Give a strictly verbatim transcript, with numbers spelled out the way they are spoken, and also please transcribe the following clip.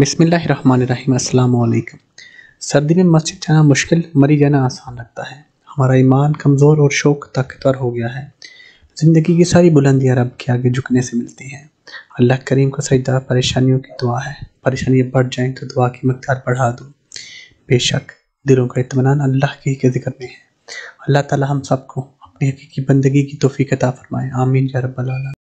बिस्मिल्लाहिर्रहमानिर्रहीम। अस्सलामुअलैकुम। सर्दी में मस्जिद जाना मुश्किल, मरी जाना आसान लगता है। हमारा ईमान कमज़ोर और शौक़ ताकतवर हो गया है। ज़िंदगी की सारी बुलंदियाँ रब के आगे झुकने से मिलती हैं। अल्लाह करीम का सजदा परेशानियों की दुआ है। परेशानियाँ बढ़ जाएँ तो दुआ की मकदार बढ़ा दो। बेशक दिलों का इत्मीनान अल्लाह के ही ज़िक्र में है। अल्लाह ताला हम सबको अपनी हकीकी बंदगी की तौफीक अता फरमाए। आमीन या रब्बल आलमीन।